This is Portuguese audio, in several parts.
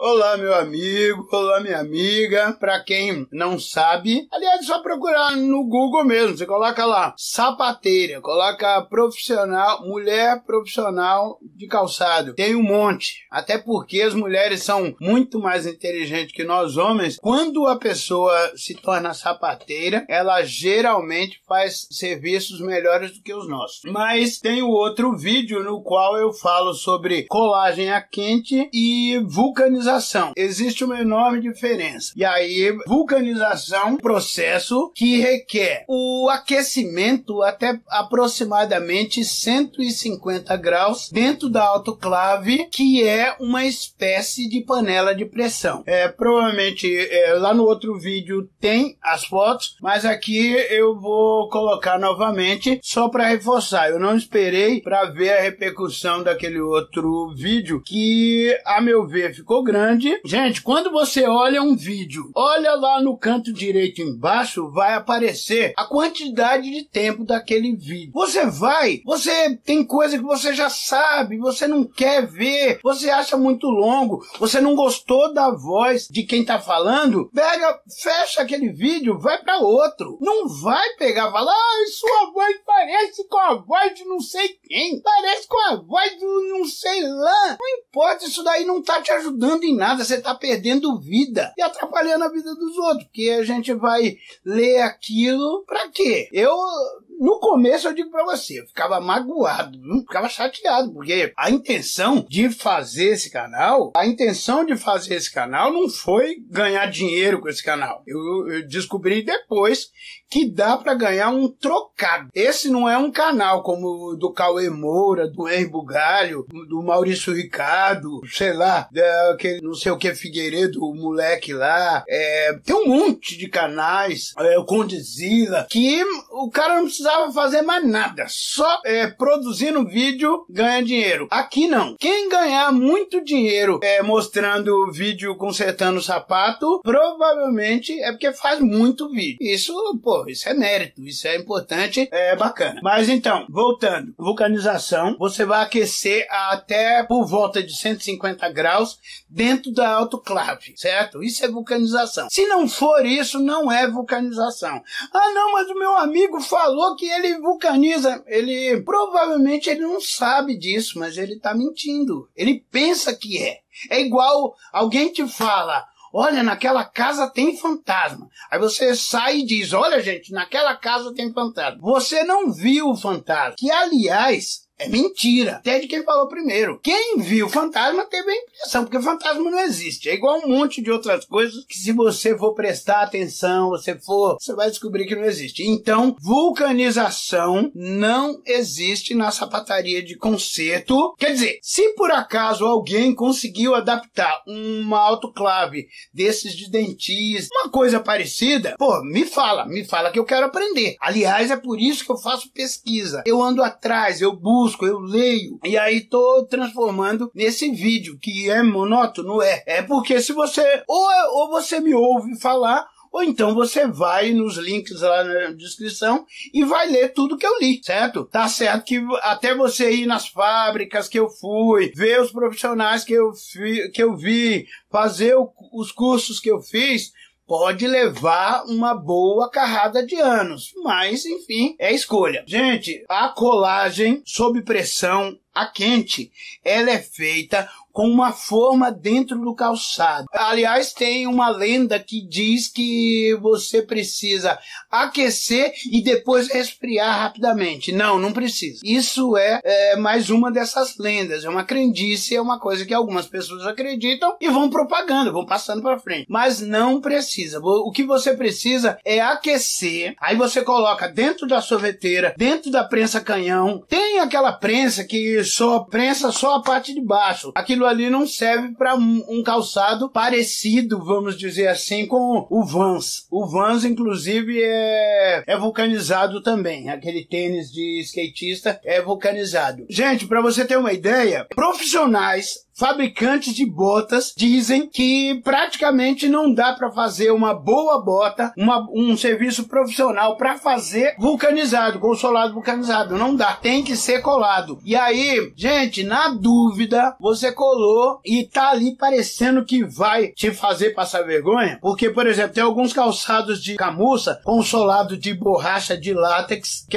Olá, meu amigo, olá, minha amiga. Pra quem não sabe, aliás, é só procurar no Google mesmo. Você coloca lá, sapateira, coloca profissional, mulher profissional de calçado. Tem um monte. Até porque as mulheres são muito mais inteligentes que nós homens. Quando a pessoa se torna sapateira, ela geralmente faz serviços melhores do que os nossos. Mas tem o outro vídeo no qual eu falo sobre colagem a quente e vulcanização. Existe uma enorme diferença. E aí, vulcanização, processo que requer o aquecimento até aproximadamente 150 graus dentro da autoclave, que é uma espécie de panela de pressão. Provavelmente lá no outro vídeo tem as fotos, mas aqui eu vou colocar novamente só para reforçar. Eu não esperei para ver a repercussão daquele outro vídeo, que a meu ver ficou grande. Gente, quando você olha um vídeo, olha lá no canto direito embaixo, vai aparecer a quantidade de tempo daquele vídeo. Você tem coisa que você já sabe, você não quer ver, você acha muito longo, você não gostou da voz de quem tá falando, fecha aquele vídeo, vai pra outro. Não vai pegar e falar, sua voz parece com a voz de não sei quem, parece com a voz do não sei lá. Não importa, isso daí não tá te ajudando em nada, você está perdendo vida e atrapalhando a vida dos outros, porque a gente vai ler aquilo pra quê? No começo eu digo pra você, eu ficava magoado, eu ficava chateado, porque a intenção de fazer esse canal não foi ganhar dinheiro com esse canal. Eu descobri depois que dá pra ganhar um trocado. Esse não é um canal como o do Cauê Moura, do Henri Bugalho, do Maurício Ricardo, sei lá, daquele não sei o que Figueiredo, o moleque lá. Tem um monte de canais, o Conde Zila, que o cara não precisa fazer mais nada, só produzindo vídeo ganha dinheiro. Aqui não. Quem ganhar muito dinheiro mostrando vídeo consertando sapato, provavelmente é porque faz muito vídeo. Isso, pô, isso é mérito, isso é importante, é bacana. Mas então, voltando, vulcanização, você vai aquecer até por volta de 150 graus dentro da autoclave, certo? Isso é vulcanização. Se não for isso, não é vulcanização. Ah, não, mas o meu amigo falou que ele vulcaniza. Ele provavelmente ele não sabe disso, mas ele tá mentindo. Ele pensa que é. É igual alguém te fala, olha, naquela casa tem fantasma. Aí você sai e diz, olha gente, naquela casa tem fantasma. Você não viu o fantasma. Que aliás, é mentira. Até de quem falou primeiro. Quem viu fantasma teve a impressão, porque fantasma não existe. É igual um monte de outras coisas que se você for prestar atenção, você vai descobrir que não existe. Então, vulcanização não existe na sapataria de concerto. Quer dizer, se por acaso alguém conseguiu adaptar uma autoclave desses de dentista, uma coisa parecida, pô, me fala que eu quero aprender. Aliás, é por isso que eu faço pesquisa. Eu ando atrás, eu busco, eu leio, e aí tô transformando nesse vídeo, que é monótono, é porque se você ou você me ouve falar, ou então você vai nos links lá na descrição e vai ler tudo que eu li, certo? Tá certo que até você ir nas fábricas que eu fui, ver os profissionais que eu vi, fazer os cursos que eu fiz, pode levar uma boa carrada de anos, mas enfim, é escolha. Gente, a colagem sob pressão a quente, ela é feita com uma forma dentro do calçado. Aliás, tem uma lenda que diz que você precisa aquecer e depois resfriar rapidamente. Não precisa. Isso é mais uma dessas lendas. É uma crendice, é uma coisa que algumas pessoas acreditam e vão propagando, vão passando para frente. Mas não precisa. O que você precisa é aquecer. Aí você coloca dentro da sorveteira, dentro da prensa canhão. Tem aquela prensa que só prensa só a parte de baixo. Aquilo ali não serve para um calçado parecido, vamos dizer assim, com o Vans. O Vans, inclusive, é vulcanizado também. Aquele tênis de skatista é vulcanizado. Gente, para você ter uma ideia, profissionais Fabricantes de botas dizem que praticamente não dá para fazer uma boa bota, um serviço profissional para fazer vulcanizado, com solado vulcanizado. Não dá, tem que ser colado. E aí, gente, na dúvida, você colou e tá ali parecendo que vai te fazer passar vergonha. Porque, por exemplo, tem alguns calçados de camurça com solado de borracha de látex, que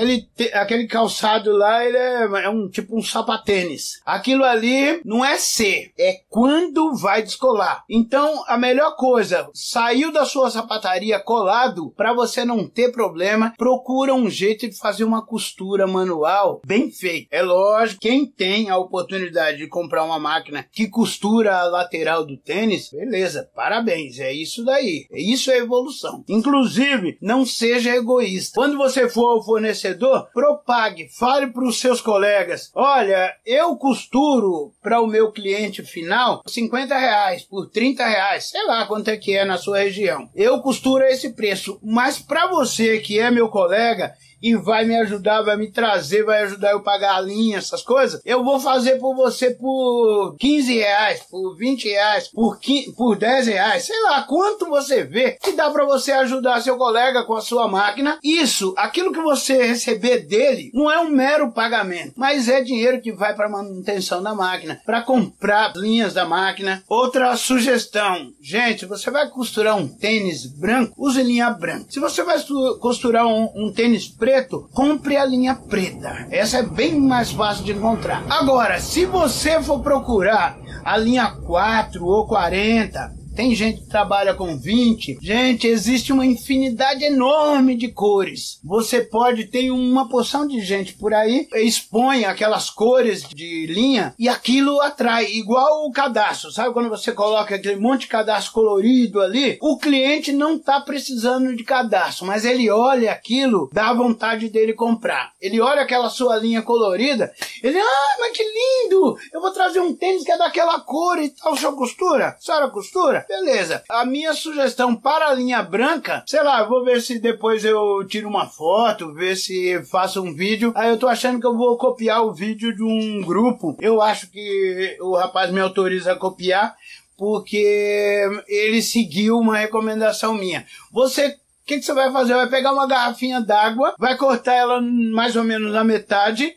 aquele calçado lá, ele é um tipo um sapatênis. Aquilo ali não é seco. É quando vai descolar. Então, a melhor coisa, saiu da sua sapataria colado, para você não ter problema, procura um jeito de fazer uma costura manual bem feita. É lógico, quem tem a oportunidade de comprar uma máquina que costura a lateral do tênis, beleza, parabéns, é isso daí. Isso é evolução. Inclusive, não seja egoísta. Quando você for ao fornecedor, propague, fale para os seus colegas: olha, eu costuro para o meu cliente final, R$50 por R$30, sei lá quanto é que é na sua região. Eu costuro esse preço, mas para você que é meu colega e vai me ajudar, vai me trazer, vai ajudar eu pagar a linha, essas coisas, eu vou fazer por você por R$15, por R$20, por R$10, sei lá, quanto você vê que dá para você ajudar seu colega com a sua máquina. Isso, aquilo que você receber dele, não é um mero pagamento, mas é dinheiro que vai para manutenção da máquina, para comprar linhas da máquina. Outra sugestão, gente, você vai costurar um tênis branco, use linha branca. Se você vai costurar um tênis preto, compre a linha preta. Essa é bem mais fácil de encontrar. Agora, se você for procurar a linha 4 ou 40, tem gente que trabalha com 20. Gente, existe uma infinidade enorme de cores. Você pode ter uma porção de gente por aí, expõe aquelas cores de linha e aquilo atrai. Igual o cadastro, sabe quando você coloca aquele monte de cadastro colorido ali? O cliente não está precisando de cadastro, mas ele olha aquilo, dá vontade dele comprar. Ele olha aquela sua linha colorida, ele, ah, mas que lindo! Eu vou trazer um tênis que é daquela cor e tal. Só costura? A senhora costura? Beleza, a minha sugestão para a linha branca, sei lá, vou ver se depois eu tiro uma foto, ver se faço um vídeo. Aí eu tô achando que eu vou copiar o vídeo de um grupo, eu acho que o rapaz me autoriza a copiar, porque ele seguiu uma recomendação minha. Você, o que você vai fazer? Vai pegar uma garrafinha d'água, vai cortar ela mais ou menos na metade,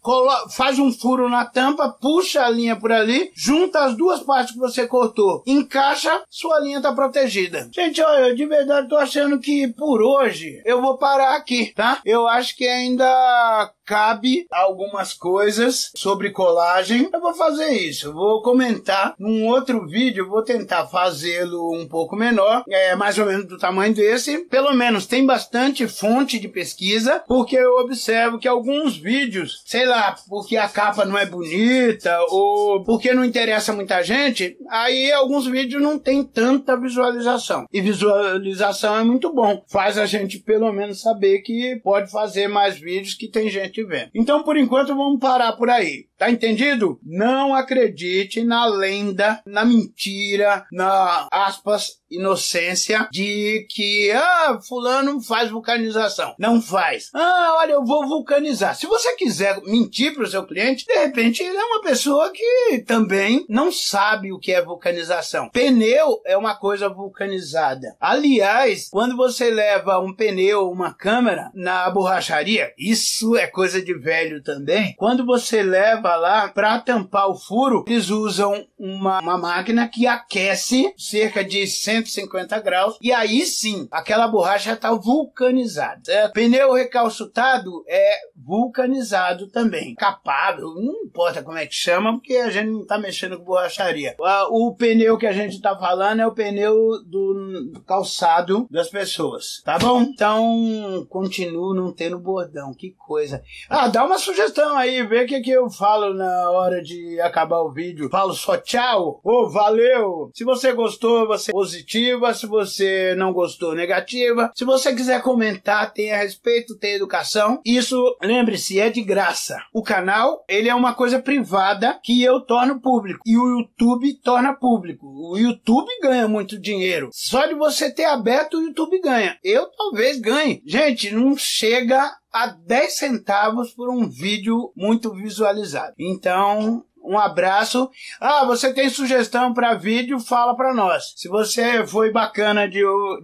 faz um furo na tampa, puxa a linha por ali, junta as duas partes que você cortou, encaixa, sua linha tá protegida. Gente, olha, eu de verdade tô achando que por hoje eu vou parar aqui, tá? Eu acho que ainda cabe algumas coisas sobre colagem. Eu vou fazer isso, vou comentar num outro vídeo, vou tentar fazê-lo um pouco menor, mais ou menos do tamanho desse, pelo menos tem bastante fonte de pesquisa, porque eu observo que alguns vídeos, sei lá, porque a capa não é bonita ou porque não interessa muita gente, aí alguns vídeos não tem tanta visualização, e visualização é muito bom, faz a gente pelo menos saber que pode fazer mais vídeos, que tem gente vendo. Então, por enquanto, vamos parar por aí. Tá entendido? Não acredite na lenda, na mentira, na aspas, inocência de que, ah, fulano faz vulcanização. Não faz. Ah, olha, eu vou vulcanizar. Se você quiser mentir para o seu cliente, de repente ele é uma pessoa que também não sabe o que é vulcanização. Pneu é uma coisa vulcanizada. Aliás, quando você leva um pneu ou uma câmera na borracharia, isso é coisa de velho também. Quando você leva lá para tampar o furo, eles usam uma máquina que aquece cerca de 150 graus, e aí sim aquela borracha está vulcanizada, certo? Pneu recalcitado é vulcanizado também, capável, não importa como é que chama, porque a gente não está mexendo com borracharia. O pneu que a gente está falando é o pneu do calçado das pessoas, tá bom? Então continuo não tendo bordão, que coisa. Ah, dá uma sugestão aí, vê o que eu falo na hora de acabar o vídeo. Falo só tchau ou valeu? Se você gostou, você positiva, se você não gostou, negativa. Se você quiser comentar, tenha respeito, tenha educação. Isso, lembre-se, é de graça. O canal, ele é uma coisa privada que eu torno público, e o YouTube torna público. O YouTube ganha muito dinheiro. Só de você ter aberto, o YouTube ganha. Eu talvez ganhe. Gente, não chega a 10 centavos por um vídeo muito visualizado. Então, um abraço. Ah, você tem sugestão para vídeo? Fala para nós. Se você foi bacana de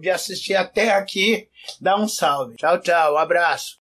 assistir até aqui, dá um salve. Tchau, tchau. Um abraço.